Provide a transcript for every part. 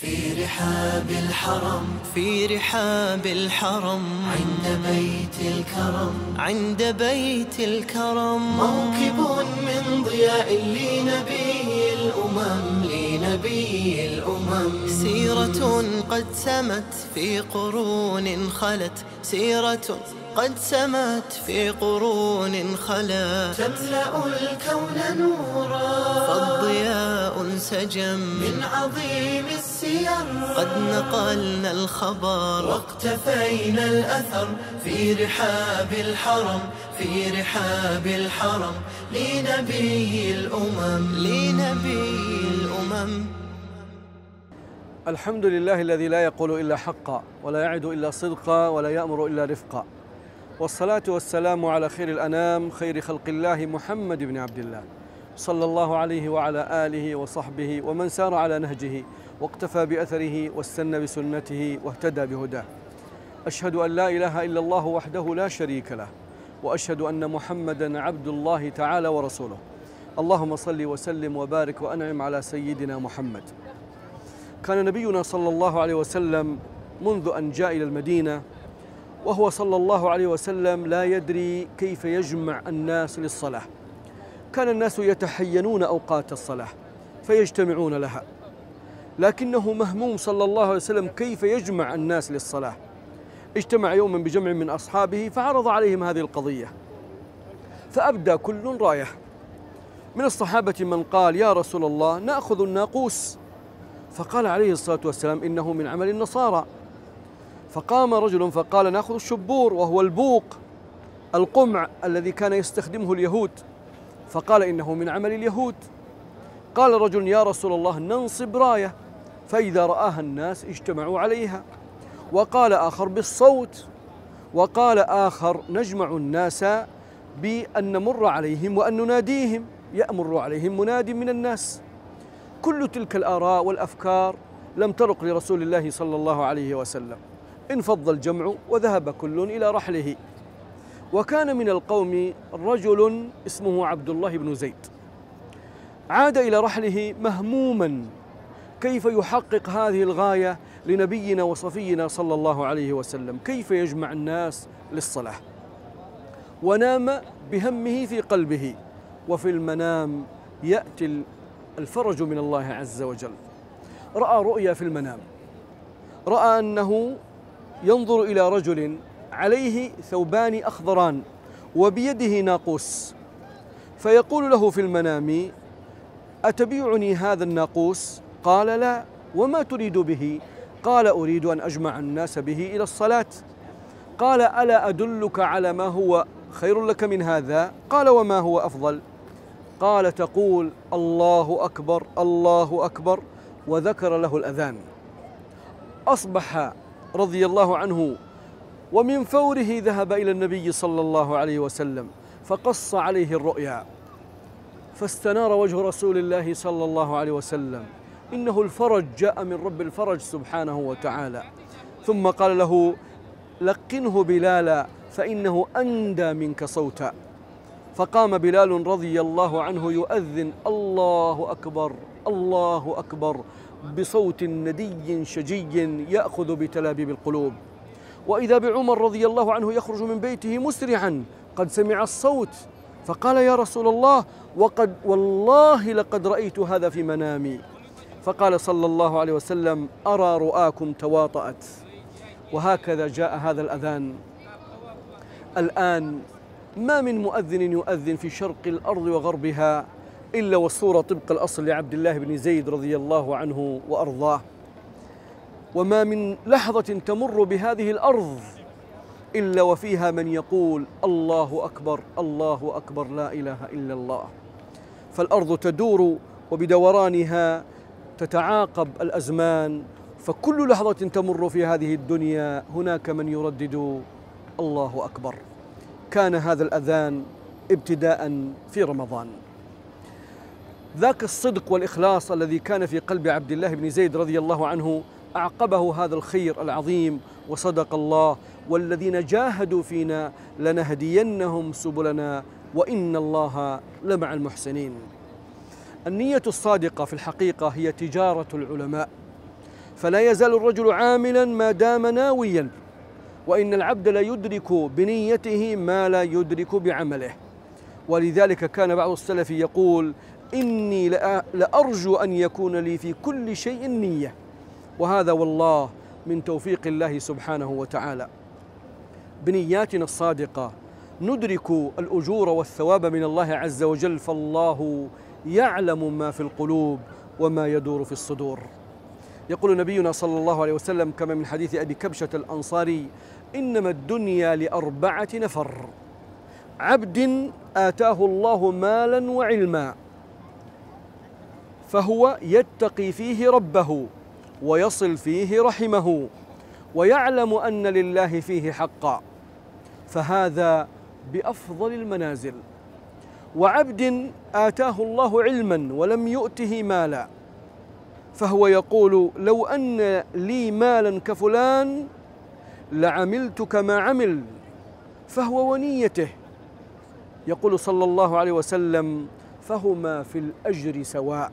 في رحاب الحرم، في رحاب الحرم، عند بيت الكرم، عند بيت الكرم، موكب من ضياء لنبي الأمم، لنبي الأمم، سيرة قد سمت في قرون خلت، سيرة قد سمت في قرون خلت، تملأ الكون نورا فالضياء سجم، من عظيم السير قد نقلنا الخبر واقتفينا الأثر، في رحاب الحرم، في رحاب الحرم، لنبي الأمم، لنبي الأمم. الحمد لله الذي لا يقول إلا حقا، ولا يعد إلا صدقا، ولا يأمر إلا رفقا، والصلاة والسلام على خير الأنام، خير خلق الله، محمد بن عبد الله، صلى الله عليه وعلى آله وصحبه ومن سار على نهجه واقتفى بأثره واستنى بسنته واهتدى بهداه. أشهد أن لا إله إلا الله وحده لا شريك له، وأشهد أن محمدًا عبد الله تعالى ورسوله. اللهم صل وسلم وبارك وأنعم على سيدنا محمد. كان نبينا صلى الله عليه وسلم منذ أن جاء إلى المدينة وهو صلى الله عليه وسلم لا يدري كيف يجمع الناس للصلاة. كان الناس يتحينون أوقات الصلاة فيجتمعون لها، لكنه مهموم صلى الله عليه وسلم كيف يجمع الناس للصلاة. اجتمع يوما بجمع من أصحابه فعرض عليهم هذه القضية، فأبدى كل راية. من الصحابة من قال: يا رسول الله، نأخذ الناقوس. فقال عليه الصلاة والسلام: إنه من عمل النصارى. فقام رجل فقال: نأخذ الشبور، وهو البوق، القمع الذي كان يستخدمه اليهود. فقال: إنه من عمل اليهود. قال رجل: يا رسول الله، ننصب راية، فإذا رآها الناس اجتمعوا عليها. وقال آخر: بالصوت. وقال آخر: نجمع الناس بأن نمر عليهم وأن نناديهم، يأمر عليهم مناد من الناس. كل تلك الآراء والأفكار لم ترق لرسول الله صلى الله عليه وسلم، انفض الجمع وذهب كل إلى رحله. وكان من القوم رجل اسمه عبد الله بن زيد، عاد إلى رحله مهموما كيف يحقق هذه الغاية لنبينا وصفينا صلى الله عليه وسلم، كيف يجمع الناس للصلاة. ونام بهمه في قلبه، وفي المنام يأتي الفرج من الله عز وجل. رأى رؤيا في المنام، رأى أنه ينظر إلى رجل عليه ثوبان أخضران وبيده ناقوس، فيقول له في المنام: أتبيعني هذا الناقوس؟ قال: لا. وما تريد به؟ قال: أريد أن أجمع الناس به إلى الصلاة. قال: ألا أدلك على ما هو خير لك من هذا؟ قال: وما هو أفضل؟ قال: تقول الله أكبر، الله أكبر. وذكر له الأذان. أصبح رضي الله عنه ومن فوره ذهب إلى النبي صلى الله عليه وسلم فقص عليه الرؤيا، فاستنار وجه رسول الله صلى الله عليه وسلم، إنه الفرج جاء من رب الفرج سبحانه وتعالى. ثم قال له: لقنه بلالا، فإنه أندى منك صوتا. فقام بلال رضي الله عنه يؤذن: الله أكبر، الله أكبر، بصوت ندي شجي يأخذ بتلابيب القلوب. وإذا بعمر رضي الله عنه يخرج من بيته مسرعا، قد سمع الصوت، فقال: يا رسول الله، وقد والله لقد رأيت هذا في منامي. فقال صلى الله عليه وسلم: أرى رؤاكم تواطأت. وهكذا جاء هذا الأذان. الآن ما من مؤذن يؤذن في شرق الأرض وغربها إلا والصورة طبق الأصل لعبد الله بن زيد رضي الله عنه وأرضاه. وما من لحظة تمر بهذه الأرض إلا وفيها من يقول: الله أكبر، الله أكبر، لا إله إلا الله. فالأرض تدور، وبدورانها تتعاقب الأزمان، فكل لحظة تمر في هذه الدنيا هناك من يردد الله أكبر. كان هذا الأذان ابتداء في رمضان. ذاك الصدق والإخلاص الذي كان في قلب عبد الله بن زيد رضي الله عنه أعقبه هذا الخير العظيم. وصدق الله: والذين جاهدوا فينا لنهدينهم سبلنا وإن الله لمع المحسنين. النية الصادقة في الحقيقة هي تجارة العلماء، فلا يزال الرجل عاملا ما دام ناويا، وإن العبد لا يدرك بنيته ما لا يدرك بعمله. ولذلك كان بعض السلف يقول: إني لأرجو أن يكون لي في كل شيء نية. وهذا والله من توفيق الله سبحانه وتعالى. بنياتنا الصادقة ندرك الأجور والثواب من الله عز وجل، فالله يعلم ما في القلوب وما يدور في الصدور. يقول نبينا صلى الله عليه وسلم كما من حديث أبي كبشة الأنصاري: إنما الدنيا لأربعة نفر: عبد آتاه الله مالا وعلما فهو يتقي فيه ربه ويصل فيه رحمه ويعلم أن لله فيه حقا، فهذا بأفضل المنازل. وعبد آتاه الله علما ولم يؤته مالا فهو يقول: لو أن لي مالا كفلان لعملت كما عمل، فهو ونيته. يقول صلى الله عليه وسلم: فهما في الأجر سواء.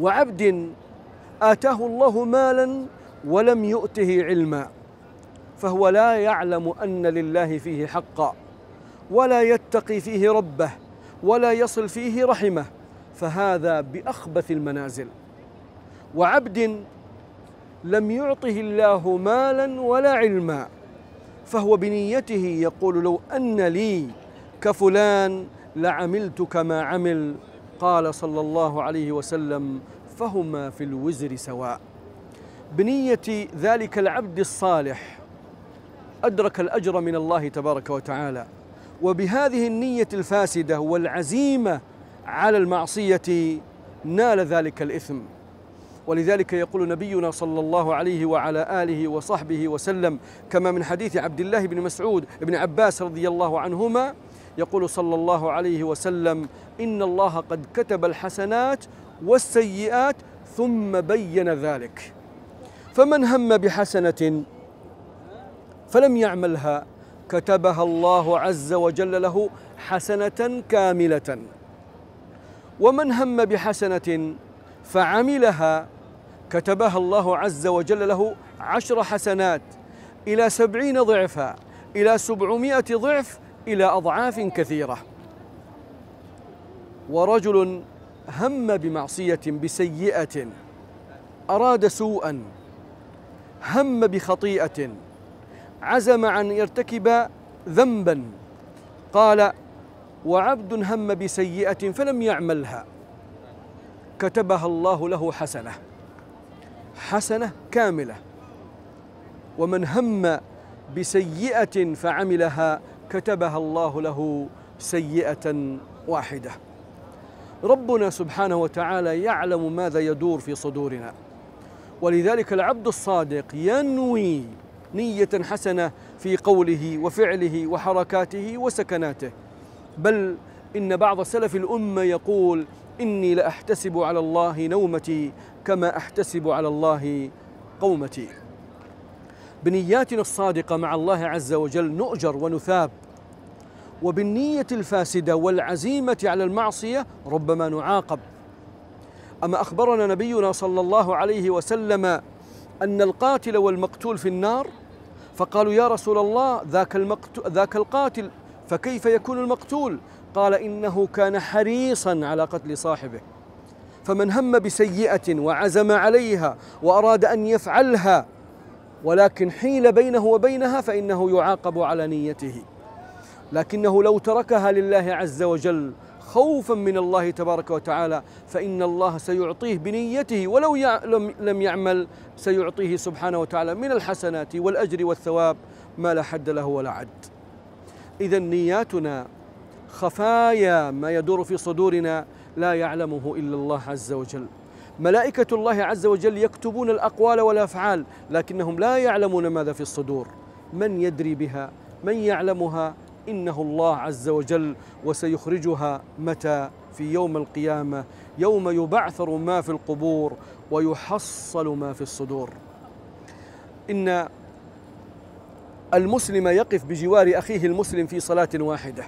وعبد آتاه الله مالا ولم يؤته علما فهو لا يعلم أن لله فيه حقا ولا يتقي فيه ربه ولا يصل فيه رحمه، فهذا بأخبث المنازل. وعبد لم يعطه الله مالا ولا علما فهو بنيته يقول: لو أن لي كفلان لعملت كما عمل. قال صلى الله عليه وسلم: فهما في الوزر سواء. بنية ذلك العبد الصالح أدرك الأجر من الله تبارك وتعالى، وبهذه النية الفاسدة والعزيمة على المعصية نال ذلك الإثم. ولذلك يقول نبينا صلى الله عليه وعلى آله وصحبه وسلم كما من حديث عبد الله بن مسعود ابن عباس رضي الله عنهما، يقول صلى الله عليه وسلم: إن الله قد كتب الحسنات والسيئات ثم بين ذلك، فمن هم بحسنة فلم يعملها كتبها الله عز وجل له حسنة كاملة، ومن هم بحسنة فعملها كتبها الله عز وجل له 10 حسنات إلى 70 ضعفا إلى 700 ضعف إلى أضعاف كثيرة. ورجل هم بمعصية بسيئة أراد سوءا، هم بخطيئة، عزم عن يرتكب ذنبا، قال: وعبد هم بسيئة فلم يعملها كتبها الله له حسنة كاملة، ومن هم بسيئة فعملها كتبها الله له سيئة واحدة. ربنا سبحانه وتعالى يعلم ماذا يدور في صدورنا، ولذلك العبد الصادق ينوي نية حسنة في قوله وفعله وحركاته وسكناته. بل إن بعض سلف الأمة يقول: إني لأحتسب على الله نومتي كما أحتسب على الله قومتي. بنياتنا الصادقة مع الله عز وجل نؤجر ونثاب، وبالنية الفاسدة والعزيمة على المعصية ربما نعاقب. أما أخبرنا نبينا صلى الله عليه وسلم أن القاتل والمقتول في النار، فقالوا: يا رسول الله، ذاك القاتل، فكيف يكون المقتول؟ قال: إنه كان حريصا على قتل صاحبه، فمن هم بسيئة وعزم عليها وأراد أن يفعلها ولكن حيل بينه وبينها فإنه يعاقب على نيته، لكنه لو تركها لله عز وجل خوفا من الله تبارك وتعالى فإن الله سيعطيه بنيته، ولو لم يعمل سيعطيه سبحانه وتعالى من الحسنات والأجر والثواب ما لا حد له ولا عد. إذا نياتنا خفايا ما يدور في صدورنا لا يعلمه إلا الله عز وجل. ملائكة الله عز وجل يكتبون الأقوال والأفعال لكنهم لا يعلمون ماذا في الصدور. من يدري بها؟ من يعلمها؟ إنه الله عز وجل. وسيخرجها متى؟ في يوم القيامة، يوم يبعثر ما في القبور ويحصل ما في الصدور. إن المسلم يقف بجوار أخيه المسلم في صلاة واحدة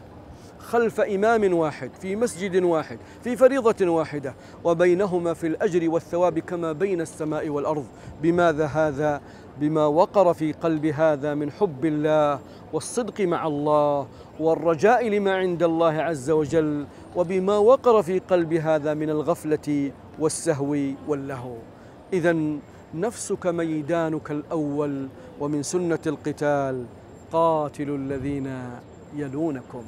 خلف إمام واحد في مسجد واحد في فريضة واحدة، وبينهما في الأجر والثواب كما بين السماء والأرض. بماذا هذا؟ بما وقر في قلب هذا من حب الله والصدق مع الله والرجاء لما عند الله عز وجل، وبما وقر في قلب هذا من الغفلة والسهو واللهو. إذن نفسك ميدانك الأول، ومن سنة القتال قاتلوا الذين يلونكم.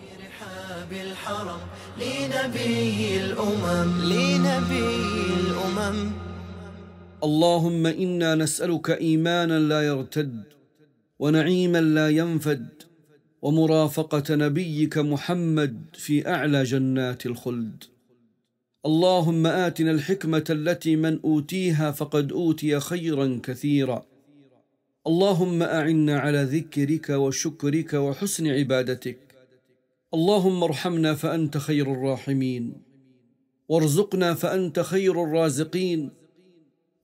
في رحاب الحرم لنبي الأمم، لنبي الأمم. اللهم إنا نسألك إيمانا لا يرتد، ونعيما لا ينفد، ومرافقة نبيك محمد في أعلى جنات الخلد. اللهم آتنا الحكمة التي من أوتيها فقد أوتي خيرا كثيرا. اللهم أعنا على ذكرك وشكرك وحسن عبادتك. اللهم ارحمنا فأنت خير الراحمين، وارزقنا فأنت خير الرازقين،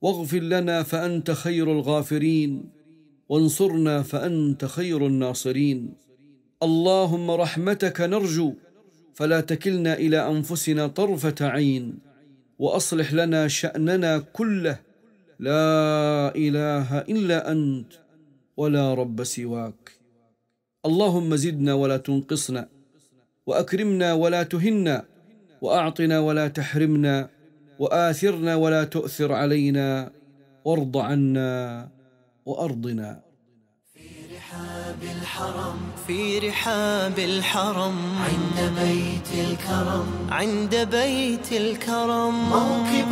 واغفر لنا فأنت خير الغافرين، وانصرنا فأنت خير الناصرين. اللهم رحمتك نرجو، فلا تكلنا إلى أنفسنا طرفة عين، وأصلح لنا شأننا كله، لا إله إلا أنت ولا رب سواك. اللهم زدنا ولا تنقصنا، وأكرمنا ولا تهنا، وأعطنا ولا تحرمنا، وآثرنا ولا تؤثر علينا، وارض عنا وأرضنا. في رحاب الحرم عند بيت الكرم، عند بيت الكرم موكب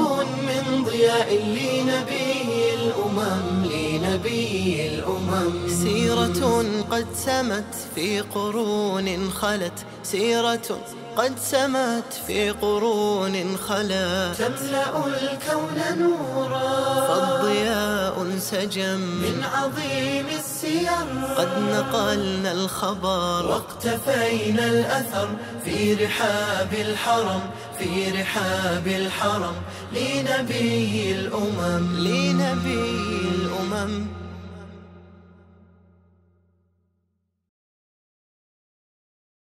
من ضياء لنبي الأمم، لنبي الأمم. سيرة قد سمت في قرون خلت، سيرة قد سمت في قرون خلت، تملأ الكون نورا فالضياء سجم من عظيم السير. قد نقلنا الخبر واقتفينا الأثر في رحاب الحرم، في رحاب الحرم لنبي الأمم، لنبي الأمم.